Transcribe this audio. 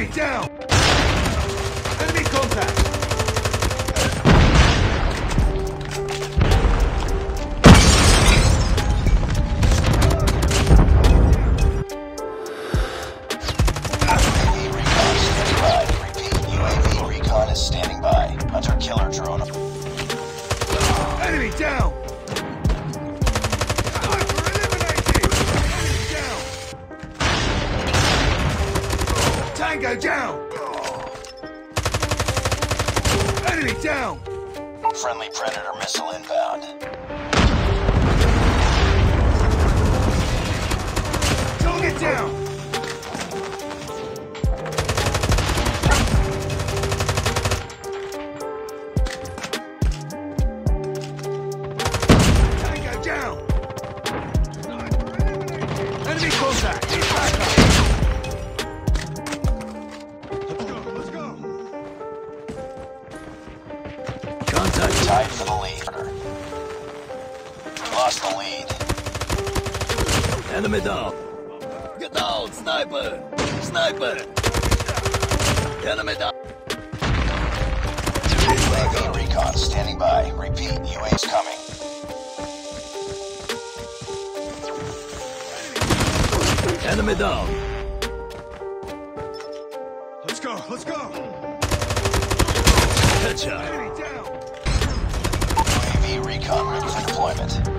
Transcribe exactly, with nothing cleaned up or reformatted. Enemy down! Enemy contact! Tango down! Enemy down! Friendly Predator missile inbound. Target down! Tango down! Enemy contact! He's back up! Tied for the lead. Lost the lead. Enemy down. Get down, sniper! Sniper! Enemy down. U A V recon standing by. Repeat, U A V's coming. Enemy down. Let's go, let's go! Headshot. Enemy down. Recon ready for deployment.